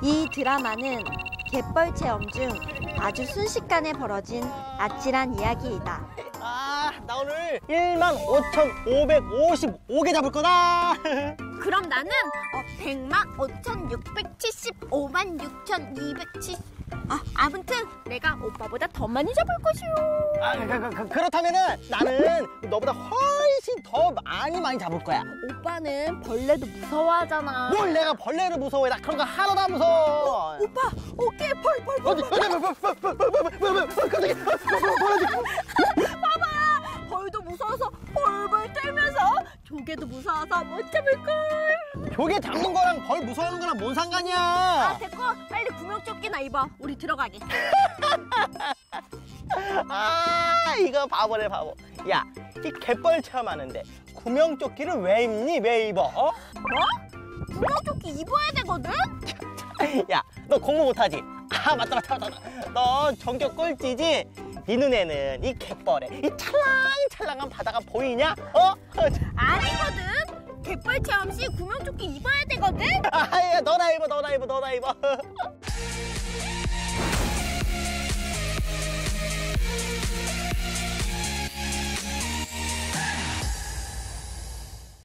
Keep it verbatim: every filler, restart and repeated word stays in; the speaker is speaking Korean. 이 드라마는 갯벌 체험 중 아주 순식간에 벌어진 아찔한 이야기이다. 아, 나 오늘 일만 오천오백오십오 개 잡을 거다. 그럼 나는 어, 백만 오천육백칠십오만 육천이백칠십... 아, 아무튼 내가 오빠보다 더 많이 잡을 것이오. 아, 그, 그, 그렇다면은 나는 너보다 훨씬 더 많이 많이 잡을 거야. 오빠는 벌레도 무서워하잖아. 뭘 내가 벌레를 무서워해. 나 그런 거 하나도 안 무서워. 어, 오빠, 오케이, 벌, 벌, 벌. 깜짝이야. 봐봐, 벌도 무서워서 벌벌 떨면서 조개도 무서워서 못 잡을걸. 조개 잡는 거랑 벌 무서워하는 거랑 뭔 상관이야. 아, 됐고 빨리 구명조끼나 입어. 우리 들어가게. 아, 이거 바보네 바보. 야, 이 갯벌 체험하는데 구명조끼를 왜 입니? 왜 입어? 어? 뭐? 구명조끼 입어야 되거든? 야, 너 공부 못하지? 아, 맞다 맞다 맞다. 너 전교 꼴찌지? 네 눈에는 이 갯벌에 이 찰랑찰랑한 바다가 보이냐? 어? 아니거든. 갯벌 체험 시 구명조끼 입어야 되거든? 아야, 너나 입어 너나 입어 너나 입어.